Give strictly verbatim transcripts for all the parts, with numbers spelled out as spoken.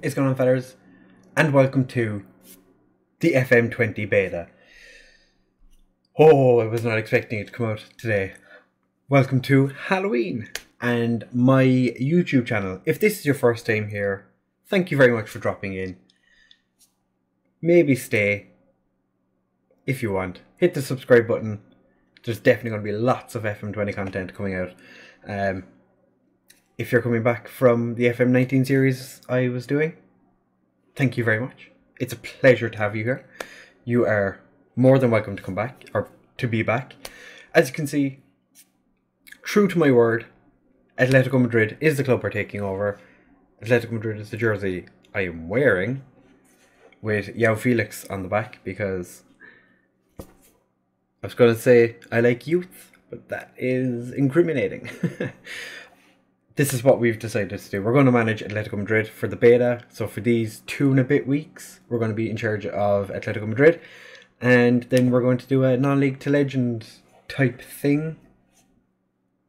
What's going on, fellas, and welcome to the F M twenty beta. Oh, I was not expecting it to come out today. Welcome to Halloween and my YouTube channel. If this is your first time here, thank you very much for dropping in. Maybe stay if you want. Hit the subscribe button. There's definitely going to be lots of F M twenty content coming out. Um, If you're coming back from the F M nineteen series I was doing, thank you very much. It's a pleasure to have you here. You are more than welcome to come back, or to be back. As you can see, true to my word, Atletico Madrid is the club we're taking over. Atletico Madrid is the jersey I am wearing, with João Félix on the back, because I was going to say I like youth, but that is incriminating. This is what we've decided to do. We're going to manage Atletico Madrid for the beta. So for these two and a bit weeks, we're going to be in charge of Atletico Madrid. And then we're going to do a non-league to legend type thing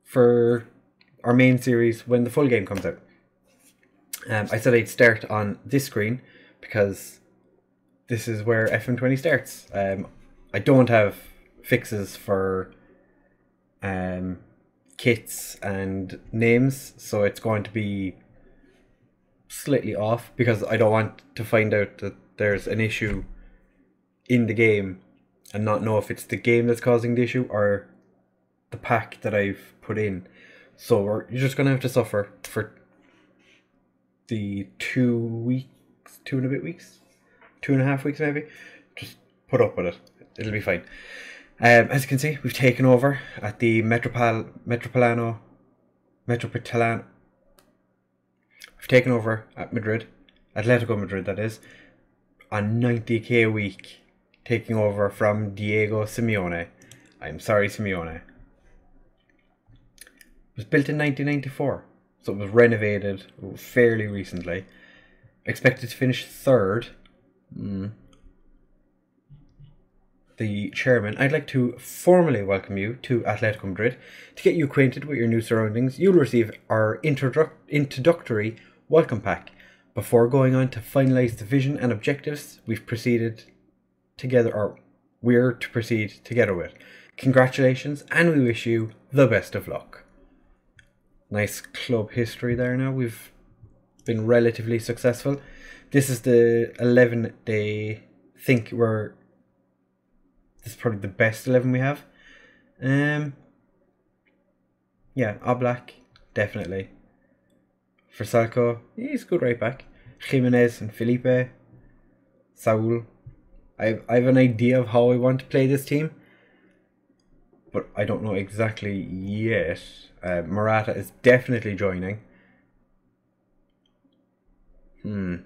for our main series when the full game comes out. Um, I said I'd start on this screen because this is where F M twenty starts. Um, I don't have fixes for... Um, kits and names, so it's going to be slightly off because I don't want to find out that there's an issue in the game and not know if it's the game that's causing the issue or the pack that I've put in. So we're, you're just going to have to suffer for the two weeks, two and a bit weeks, two and a half weeks maybe. Just put up with it. It'll be fine. Um, as you can see, we've taken over at the Metropol Metropolitano, Metropolitano. We've taken over at Madrid, Atletico Madrid that is, on ninety K a week, taking over from Diego Simeone. I'm sorry, Simeone. It was built in nineteen ninety-four, so it was renovated fairly recently. Expected to finish third. Mm. The chairman, I'd like to formally welcome you to Atletico Madrid. To get you acquainted with your new surroundings, you'll receive our introdu introductory welcome pack. Before going on to finalise the vision and objectives we've proceeded together, or we're to proceed together with. Congratulations, and we wish you the best of luck. Nice club history there now. We've been relatively successful. This is the eleven day, I think we're... This is probably the best eleven we have. Um, yeah, Oblak, definitely. Vrsaljko, he's good right back. Jimenez and Felipe. Saul. I, I have an idea of how I want to play this team, but I don't know exactly yet. Uh, Morata is definitely joining. Hmm.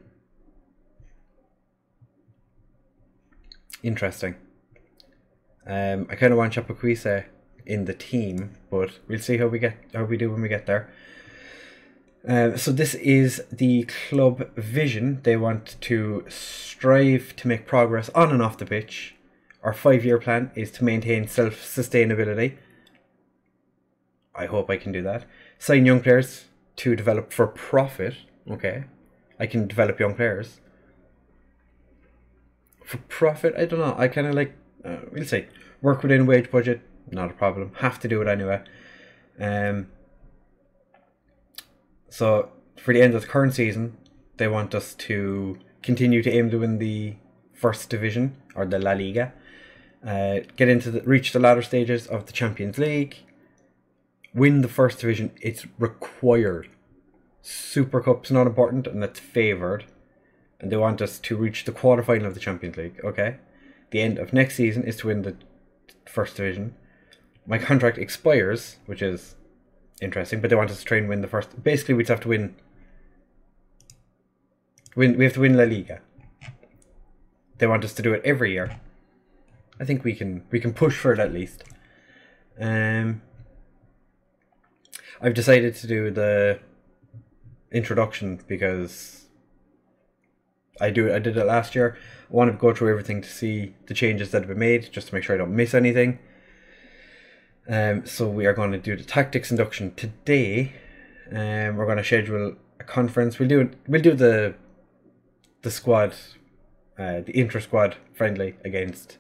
Interesting. Um, I kind of want Chapacuisa in the team, but we'll see how we get how we do when we get there. Um, so this is the club vision. They want to strive to make progress on and off the pitch. Our five-year plan is to maintain self-sustainability. I hope I can do that. Sign young players to develop for profit. Okay, I can develop young players. For profit, I don't know. I kind of like... Uh, we'll see. Work within wage budget, not a problem. Have to do it anyway. Um, so, for the end of the current season, they want us to continue to aim to win the first division, or the La Liga. Uh, get into the, reach the latter stages of the Champions League. Win the first division, it's required. Super Cup's not important, and that's favoured. And they want us to reach the quarterfinal of the Champions League, okay? The end of next season is to win the first division. My contract expires, which is interesting, but they want us to try and win the first. Basically, we'd have to win. Win. We have to win La Liga. They want us to do it every year. I think we can. We can push for it at least. Um. I've decided to do the introduction because I do. I did it last year. I want to go through everything to see the changes that have been made, just to make sure I don't miss anything. Um, so we are going to do the tactics induction today. Um, we're going to schedule a conference. We'll do we'll do the the squad, uh, the inter-squad friendly against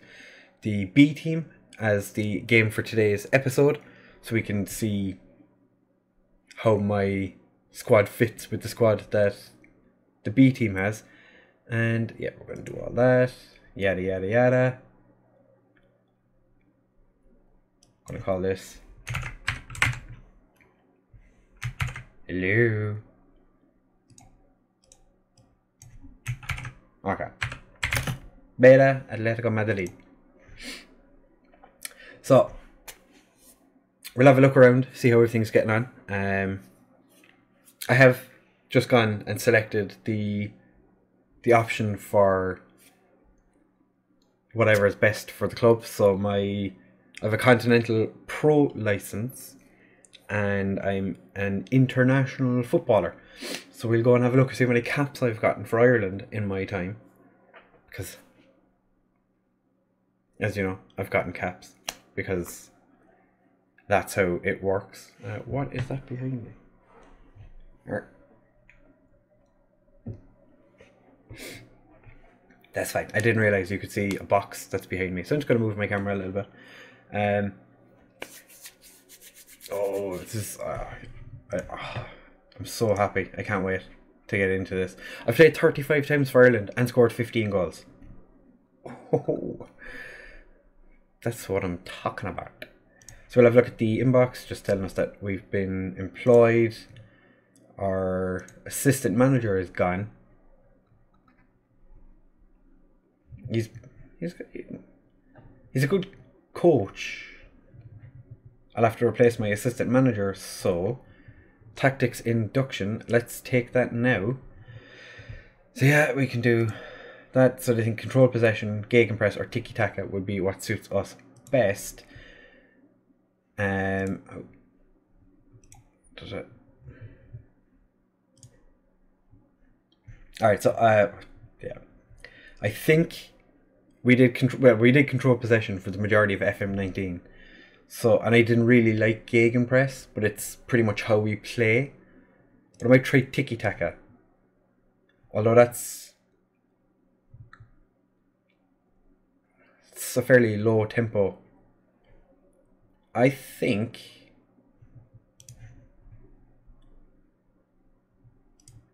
the B team as the game for today's episode, so we can see how my squad fits with the squad that the B team has. And yeah, we're going to do all that, yada yada yada. I'm going to call this hello. Okay. Beta Atletico Madrid. So we'll have a look around, see how everything's getting on. Um, I have just gone and selected the the option for whatever is best for the club. So my I have a Continental Pro license, and I'm an international footballer. So we'll go and have a look and see how many caps I've gotten for Ireland in my time, because, as you know, I've gotten caps because that's how it works. Uh, what is that behind me? Er. That's fine. I didn't realise you could see a box that's behind me, so I'm just going to move my camera a little bit. Um, oh, this is... Uh, I, oh, I'm so happy. I can't wait to get into this. I've played thirty-five times for Ireland and scored fifteen goals. Oh, that's what I'm talking about. So we'll have a look at the inbox, just telling us that we've been employed. Our assistant manager is gone. He's he's he's a good coach. I'll have to replace my assistant manager. So tactics induction. Let's take that now. So yeah, we can do that. So I think control possession, gegenpress, or tiki taka would be what suits us best. Um, oh, does it? All right. So uh, yeah, I think. We did control. Well, we did control possession for the majority of F M nineteen, so and I didn't really like gegenpress, but it's pretty much how we play. But I might try tiki taka. Although that's it's a fairly low tempo. I think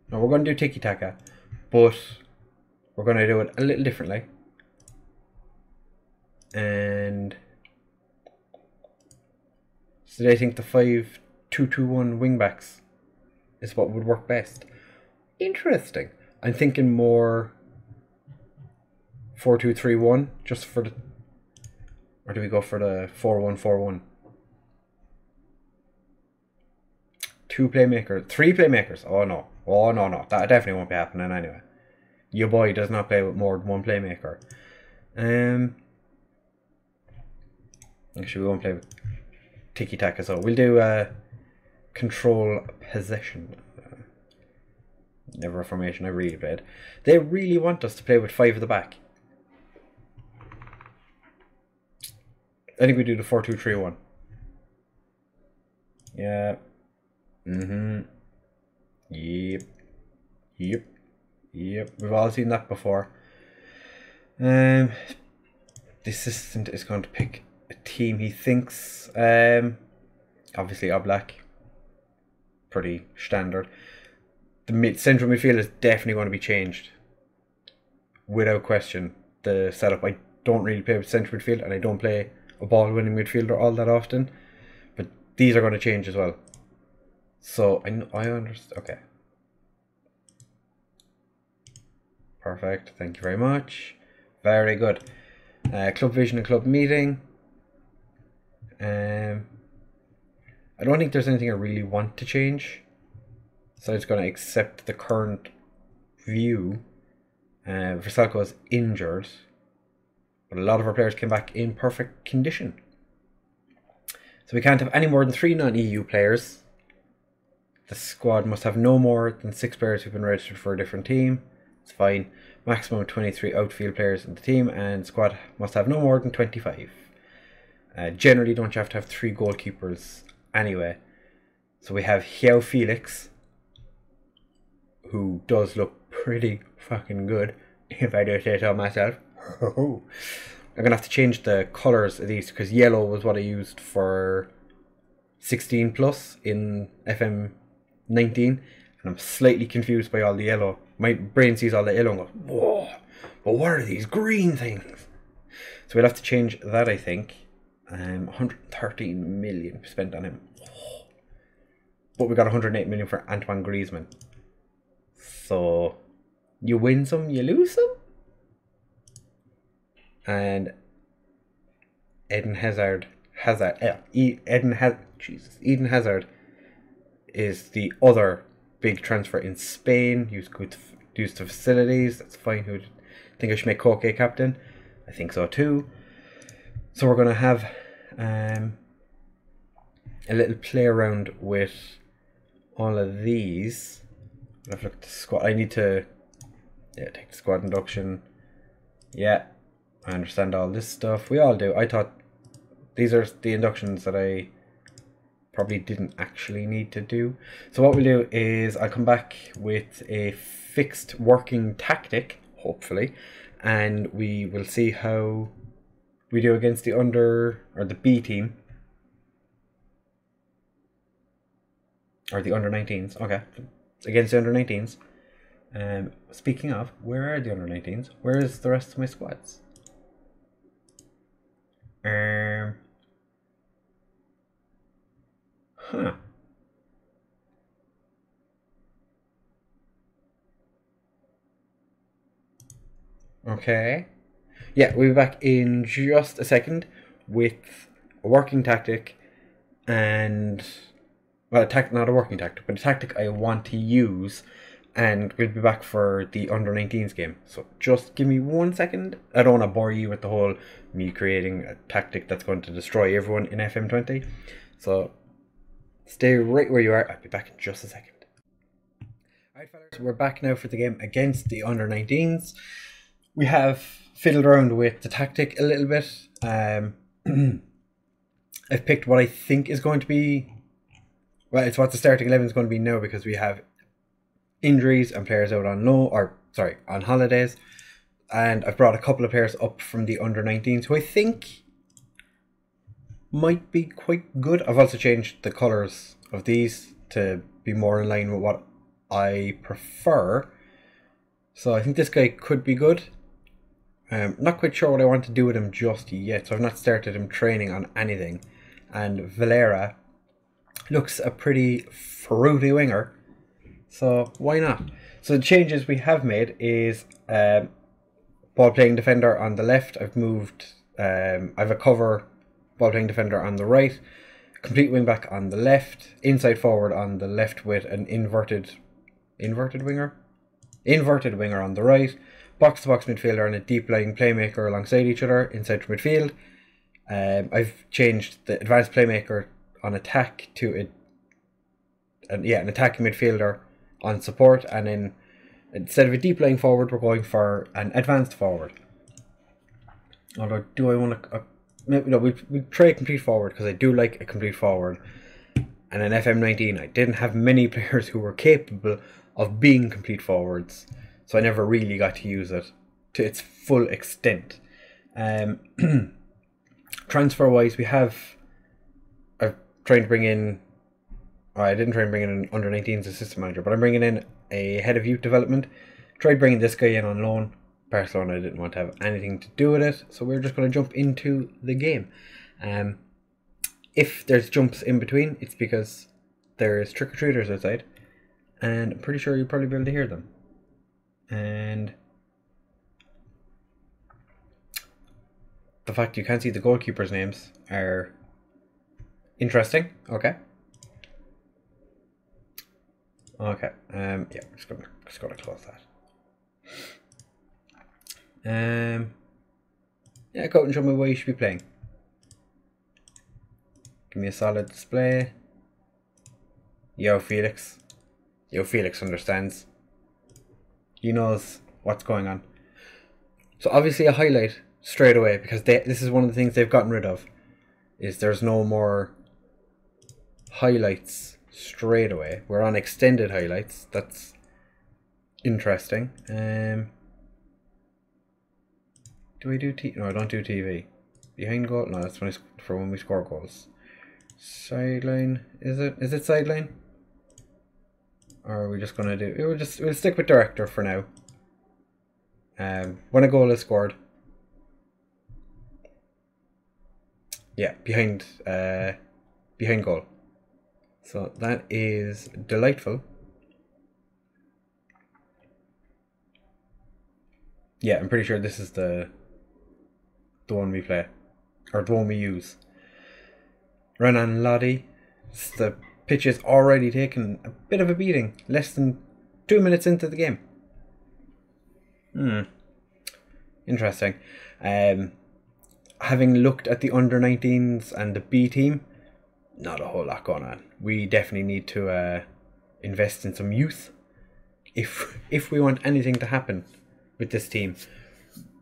no, we're going to do tiki taka, but we're going to do it a little differently. And so I think the five two two one wingbacks is what would work best. Interesting. I'm thinking more four two three one just for the, or do we go for the four one four one? Two playmakers, three playmakers. Oh no, oh no, no, that definitely won't be happening anyway. Your boy does not play with more than one playmaker. Um. Actually, we won't play with tiki taka, so we'll do uh, control possession. Uh, never a formation I really played. They really want us to play with five at the back. I think we do the four two three one. Yeah. Mm-hmm. Yep. Yep. Yep. We've all seen that before. Um, the assistant is going to pick a team he thinks. Um, obviously Oblak, pretty standard. The mid central midfield is definitely going to be changed, without question. The setup. I don't really play with central midfield, and I don't play a ball-winning midfielder all that often, but these are going to change as well. So I know, I understand. Okay, perfect. Thank you very much. Very good. Uh, club vision and club meeting. Um, I don't think there's anything I really want to change, so I'm just going to accept the current view. Uh, Vrsaljko is injured, but a lot of our players came back in perfect condition. So we can't have any more than three non-E U players. The squad must have no more than six players who've been registered for a different team. It's fine. Maximum twenty-three outfield players in the team, and squad must have no more than twenty-five. Uh, generally, don't you have to have three goalkeepers anyway? So we have João Félix, who does look pretty fucking good, if I do say so myself. I'm gonna have to change the colours of these, because yellow was what I used for sixteen plus in F M nineteen, and I'm slightly confused by all the yellow. My brain sees all the yellow and goes, whoa, but what are these green things? So we'll have to change that, I think. Um, one hundred thirteen million spent on him. Oh. But we got one hundred eight million for Antoine Griezmann. So you win some, you lose some. And Eden Hazard, Hazard, uh, Eden Hazard, Jesus, Eden Hazard is the other big transfer in Spain. Used good, used to facilities. That's fine. Who think I should make Koke captain? I think so too. So we're gonna have um, a little play around with all of these. I've looked at the squad. I need to yeah take the squad induction. Yeah. I understand all this stuff. We all do. I thought these are the inductions that I probably didn't actually need to do. So what we'll do is I'll come back with a fixed working tactic, hopefully, and we will see how we do against the under or the B team or the under nineteens. Okay, against the under nineteens. Um, speaking of, where are the under nineteens? Where is the rest of my squads? Um. Huh. Okay. Yeah, we'll be back in just a second with a working tactic and, well, a tact, not a working tactic, but a tactic I want to use, and we'll be back for the under nineteens game. So just give me one second. I don't want to bore you with the whole me creating a tactic that's going to destroy everyone in F M twenty. So stay right where you are. I'll be back in just a second. Alright fellas, we're back now for the game against the under nineteens. We have fiddled around with the tactic a little bit. Um, I've picked what I think is going to be, well, it's what the starting eleven is going to be now, because we have injuries and players out on low, or sorry, on holidays, and I've brought a couple of players up from the under nineteens who I think might be quite good. I've also changed the colours of these to be more in line with what I prefer, so I think this guy could be good. Um, not quite sure what I want to do with him just yet, so I've not started him training on anything. And Valera looks a pretty fruity winger, so why not? So the changes we have made is um, ball-playing defender on the left. I've moved, um, I have a cover ball-playing defender on the right, complete wing-back on the left, inside forward on the left with an inverted, inverted winger? Inverted winger on the right, box-to-box midfielder and a deep-lying playmaker alongside each other, inside for midfield. Um, I've changed the advanced playmaker on attack to a, an, yeah, an attacking midfielder on support, and then instead of a deep lying forward, we're going for an advanced forward. Although, do I want to? Uh, maybe, no, we we try a complete forward, because I do like a complete forward. And in F M nineteen, I didn't have many players who were capable of being complete forwards, so I never really got to use it to its full extent. Um, transfer wise, we have I've tried to bring in. I didn't try and bring in an under nineteens assistant manager, but I'm bringing in a head of youth development. Tried bringing this guy in on loan. Barcelona didn't want to have anything to do with it, so we're just going to jump into the game. Um, if there's jumps in between, it's because there's trick-or-treaters outside, and I'm pretty sure you'll probably be able to hear them. And the fact you can't see the goalkeepers' names are interesting. Okay. Okay, um, yeah, just gonna, just gonna close that. Um, yeah, go out and show me where you should be playing. Give me a solid display. Yo, Felix. Yo, Felix understands. He knows what's going on. So obviously a highlight straight away, because they, this is one of the things they've gotten rid of, is there's no more highlights straight away. We're on extended highlights. That's interesting. Um, do we do T? No, I don't do T V. Behind goal? No, that's when it's for when we score goals. Sideline? Is it? Is it sideline? Or are we just gonna do? We'll just we'll stick with director for now. Um, when a goal is scored. Yeah, behind uh, behind goal. So that is delightful. Yeah, I'm pretty sure this is the the one we play, or the one we use. Renan Lodi. The pitch is already taken a bit of a beating. Less than two minutes into the game. Hmm. Interesting. Um, having looked at the under nineteens and the B team, not a whole lot going on. We definitely need to uh, invest in some youth if if we want anything to happen. With this team,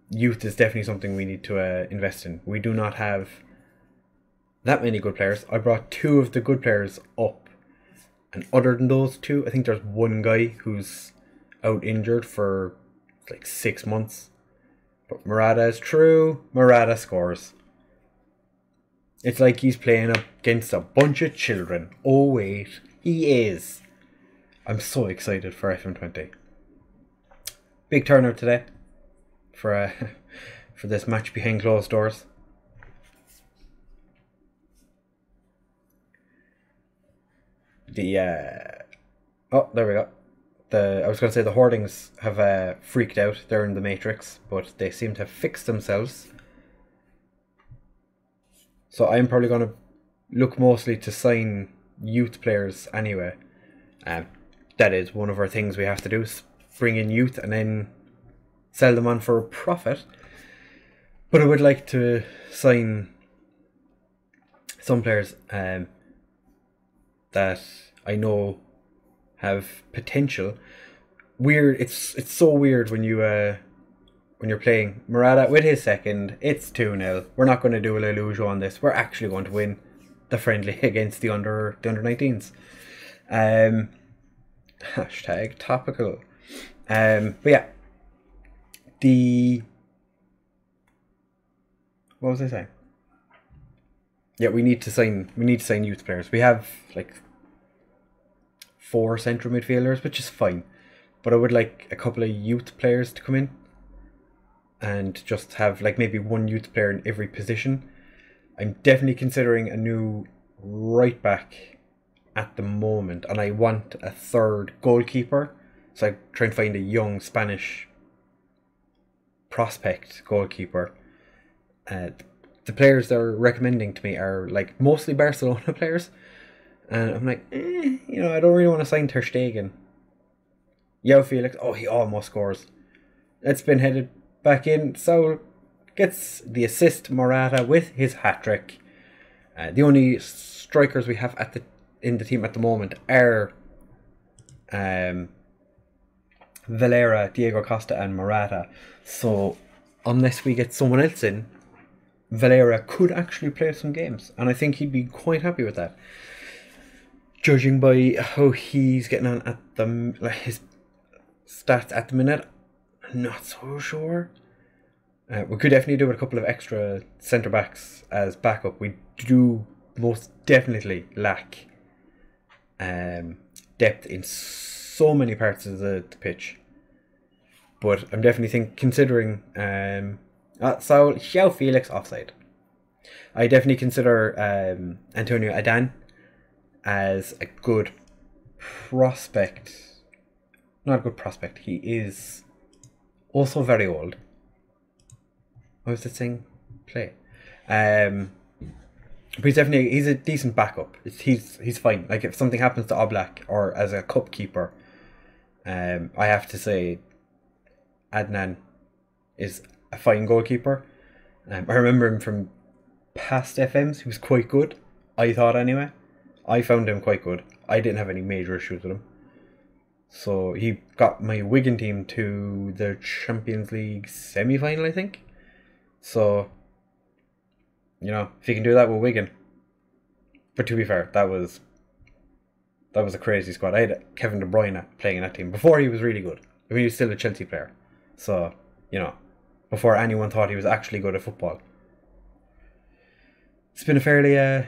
youth is definitely something we need to uh, invest in. We do not have that many good players. I brought two of the good players up, and other than those two, I think there's one guy who's out injured for like six months. But Morata is true. Morata scores. It's like he's playing against a bunch of children. Oh wait, he is. I'm so excited for F M twenty. Big turnout today for uh, for this match behind closed doors. The uh, oh, there we go. The I was going to say the hoardings have uh, freaked out. They're in the Matrix, but they seem to have fixed themselves. So I'm probably going to look mostly to sign youth players anyway. Um, that is one of our things we have to do. Bring in youth and then sell them on for a profit. But I would like to sign some players um, that I know have potential. Weird, it's it's so weird when you uh, when you're playing Morata with his second. It's two nil. We're not going to do a La Liga on this. We're actually going to win the friendly against the under the under nineteens. Um, hashtag topical. Um, but yeah, the, what was I saying? Yeah, we need to sign, we need to sign youth players. We have like four central midfielders, which is fine. But I would like a couple of youth players to come in and just have like maybe one youth player in every position. I'm definitely considering a new right back at the moment, and I want a third goalkeeper. So I try and find a young Spanish prospect goalkeeper. Uh, the players they're recommending to me are like mostly Barcelona players. And I'm like, eh, you know, I don't really want to sign Ter Stegen. João Félix, oh, he almost scores. It's been headed back in. Saul gets the assist, Morata with his hat-trick. Uh, the only strikers we have at the in the team at the moment are... Um, Valera, Diego Costa and Morata. So unless we get someone else in, Valera could actually play some games, and I think he'd be quite happy with that, judging by how he's getting on at the like his stats at the minute. I'm not so sure. Uh, we could definitely do with a couple of extra centre backs as backup. We do most definitely lack um, depth in so many parts of the, the pitch. But I'm definitely think, considering... Um, uh, so, João Félix offside. I definitely consider um, Antonio Adán as a good prospect. Not a good prospect. He is also very old. What was it saying? Play. Um, but he's definitely... He's a decent backup. It's, he's, he's fine. Like, if something happens to Oblak or as a cup keeper... Um, I have to say Adnan is a fine goalkeeper. Um, I remember him from past F Ms. He was quite good, I thought anyway. I found him quite good. I didn't have any major issues with him. So he got my Wigan team to the Champions League semi-final, I think. So, you know, if you can do that with Wigan. But to be fair, that was... That was a crazy squad. I had Kevin De Bruyne playing in that team before he was really good. I mean, he was still a Chelsea player. So, you know, before anyone thought he was actually good at football. It's been a fairly uh,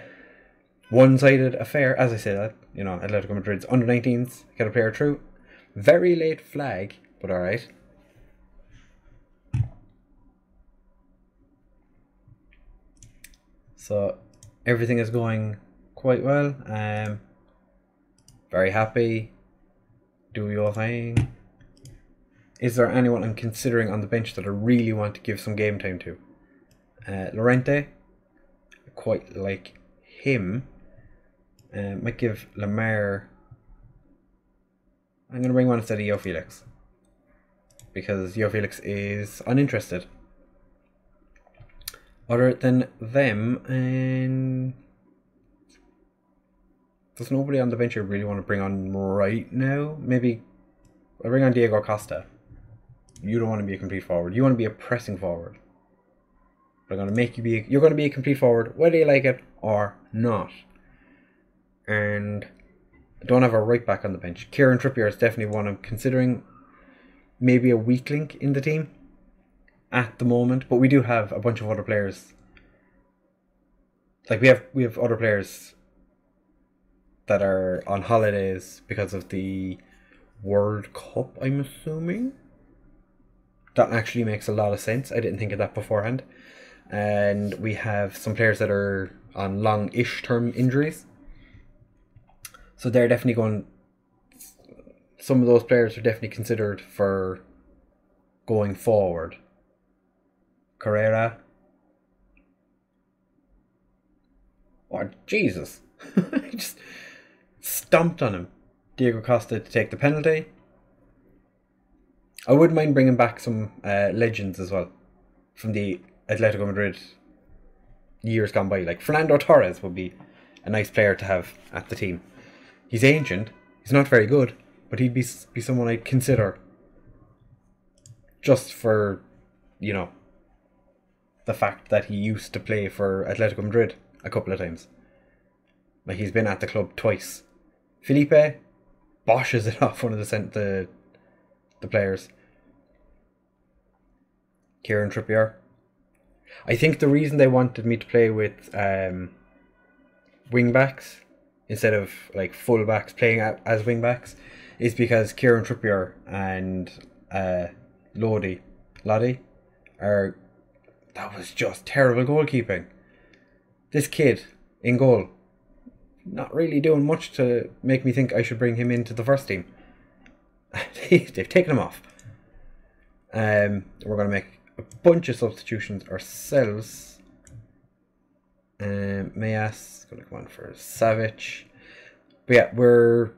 one-sided affair, as I say that. You know, Atletico Madrid's under nineteens get a player through. Very late flag, but alright. So, everything is going quite well. Um, very happy. Do your thing. Is there anyone I'm considering on the bench that I really want to give some game time to? Uh, Llorente. I quite like him. Uh, might give Lemar... I'm going to bring one instead of João Félix. Because João Félix is uninterested. Other than them, and... there's nobody on the bench I really want to bring on right now. Maybe I bring on Diego Costa. You don't want to be a complete forward. You want to be a pressing forward. But I'm going to make you be... A, you're going to be a complete forward, whether you like it or not. And I don't have a right back on the bench. Kieran Trippier is definitely one I'm considering. Maybe a weak link in the team at the moment, but we do have a bunch of other players. Like we have, we have other players that are on holidays because of the World Cup, I'm assuming. That actually makes a lot of sense. I didn't think of that beforehand. And we have some players that are on long-ish term injuries. So they're definitely going... some of those players are definitely considered for going forward. Carrera. Oh, Jesus. I just stomped on him. Diego Costa to take the penalty. I wouldn't mind bringing back some uh, legends as well from the Atletico Madrid years gone by. Like Fernando Torres would be a nice player to have at the team. He's ancient, he's not very good, but he'd be, be someone I'd consider just for, you know, the fact that he used to play for Atletico Madrid a couple of times. Like, he's been at the club twice. Felipe boshes it off one of the the, the players. Kieran Trippier. I think the reason they wanted me to play with um, wing-backs instead of like full backs playing out as wing backs is because Kieran Trippier and uh, Lodi, Lodi, are that was just terrible goalkeeping. This kid in goal, not really doing much to make me think I should bring him into the first team. They've taken him off. Um, we're gonna make a bunch of substitutions ourselves. Um, Mayas is going to come on for Savage. But yeah, we're...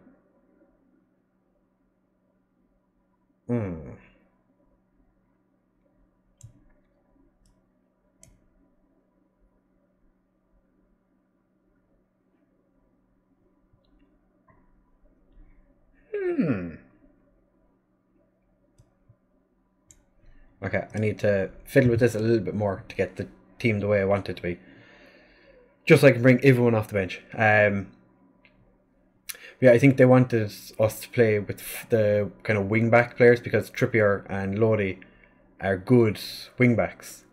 Hmm. Hmm. Okay, I need to fiddle with this a little bit more to get the team the way I want it to be. Just so I can bring everyone off the bench. Um, yeah, I think they wanted us to play with the kind of wing-back players because Trippier and Lodi are good wing-backs.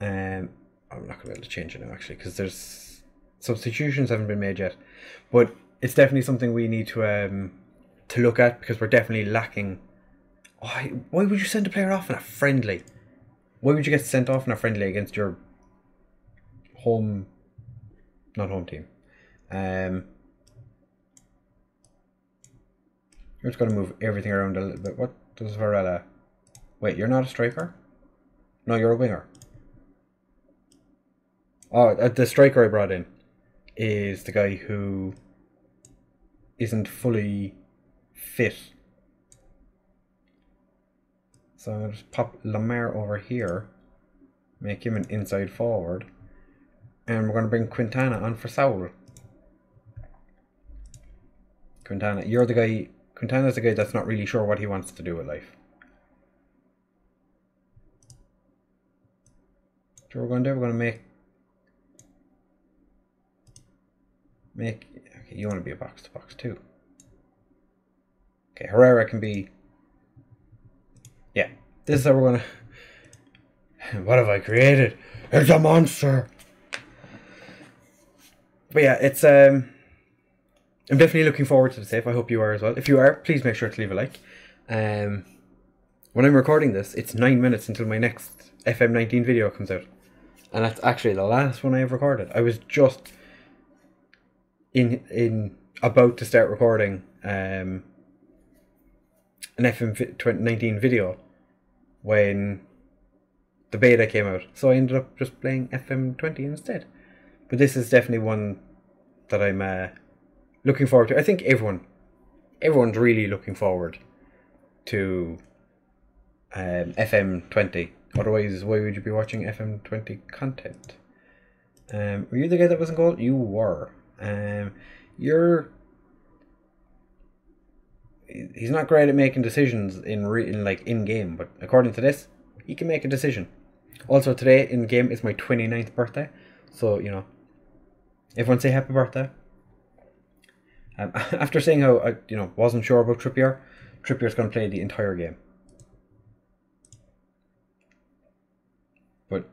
Um, I'm not going to be able to change it now, actually, because there's substitutions haven't been made yet. But it's definitely something we need to um, to look at because we're definitely lacking... Why, why would you send a player off in a friendly? Why would you get sent off in a friendly against your... home, not home team. Um, we're just going to move everything around a little bit. What does Varela... Wait, you're not a striker? No, you're a winger. Oh, the striker I brought in is the guy who isn't fully fit. So I'm going to just pop Lemar over here. Make him an inside forward. And we're going to bring Quintana on for Saul. Quintana, you're the guy... Quintana's the guy that's not really sure what he wants to do with life. So what we're going to do, we're going to make... Make... Okay, you want to be a box-to-box too. Okay, Herrera can be Yeah, this is how we're gonna... What have I created? It's a monster! But yeah, it's... um. I'm definitely looking forward to the save. I hope you are as well. If you are, please make sure to leave a like. Um, when I'm recording this, it's nine minutes until my next F M nineteen video comes out. And that's actually the last one I have recorded. I was just in in about to start recording um, an F M nineteen video when the beta came out. So I ended up just playing F M twenty instead. But this is definitely one that I'm uh, looking forward to. I think everyone, everyone's really looking forward to um, F M twenty. Otherwise, why would you be watching F M twenty content? Um, were you the guy that was in goal? You were. Um, you're... He's not great at making decisions in, re in like in-game, but according to this, he can make a decision. Also, today in-game is my twenty-ninth birthday, so, you know, everyone say happy birthday. Um, after saying how I, you know, wasn't sure about Trippier, Trippier's going to play the entire game. But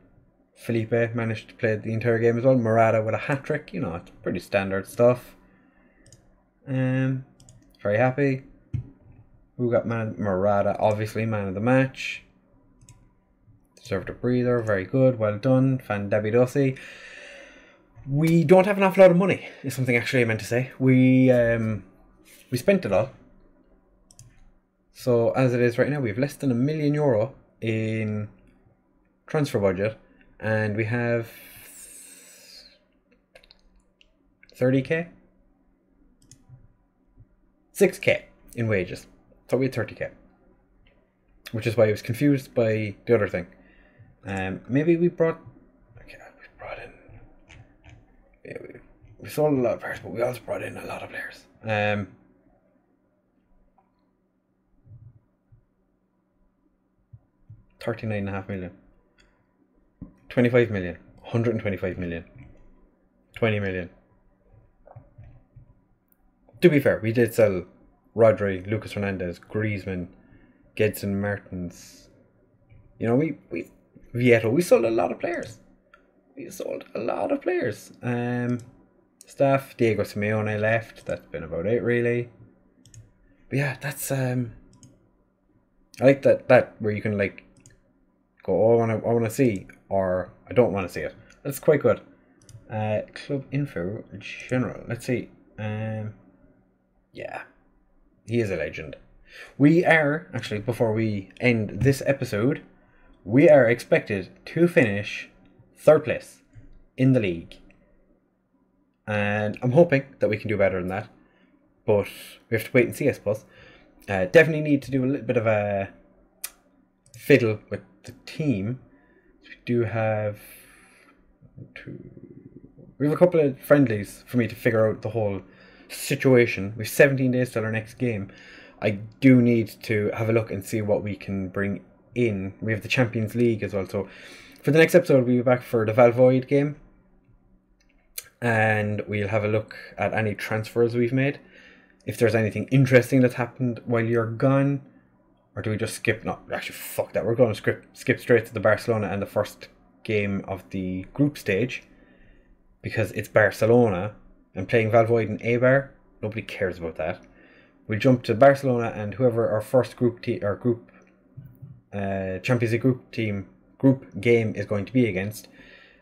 Felipe managed to play the entire game as well. Morata with a hat-trick. You know, it's pretty standard stuff. Um, very happy. Who got man of the... Morata, obviously, man of the match. Served a breather. Very good. Well done. Fan Dabidosi. We don't have an awful lot of money, is something actually I meant to say. We um, we spent it all. So as it is right now, we have less than a million euro in transfer budget, and we have thirty K? six K in wages. So we had thirty K. Which is why I was confused by the other thing. Um, maybe we brought... Okay, we brought in... Yeah, we, we sold a lot of players, but we also brought in a lot of players. Um, thirty-nine and a half million. twenty-five million. one hundred twenty-five million. twenty million. To be fair, we did sell Rodri, Lucas Hernandez, Griezmann, Gedson Martins. You know, we, we, Vieto, we sold a lot of players. We sold a lot of players. Um, staff, Diego Simeone left. That's been about it, really. But yeah, that's... um. I like that, that where you can, like, go, oh, I want to I wanna see, or I don't want to see it. That's quite good. Uh, club info, general. Let's see. Um, yeah. He is a legend. We are, actually, before we end this episode, we are expected to finish... third place in the league, and I'm hoping that we can do better than that, but we have to wait and see, I suppose. Uh, definitely need to do a little bit of a fiddle with the team. We do have two, we have a couple of friendlies for me to figure out the whole situation. We've seventeen days till our next game. I do need to have a look and see what we can bring in. We have the Champions League as well, so for the next episode, we'll be back for the Valvoid game. And we'll have a look at any transfers we've made. If there's anything interesting that's happened while you're gone. Or do we just skip? No, actually, fuck that. We're going to skip, skip straight to the Barcelona and the first game of the group stage. Because it's Barcelona. And playing Valvoid and Eibar, nobody cares about that. We'll jump to Barcelona and whoever our first group te our group uh, Champions League group team... group game is going to be against.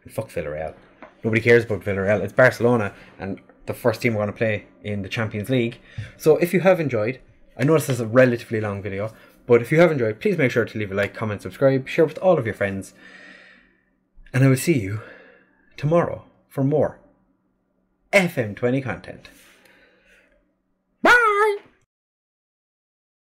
And fuck Villarreal. Nobody cares about Villarreal. It's Barcelona and the first team we're going to play in the Champions League. So if you have enjoyed, I know this is a relatively long video, but if you have enjoyed, please make sure to leave a like, comment, subscribe, share with all of your friends. And I will see you tomorrow for more F M twenty content.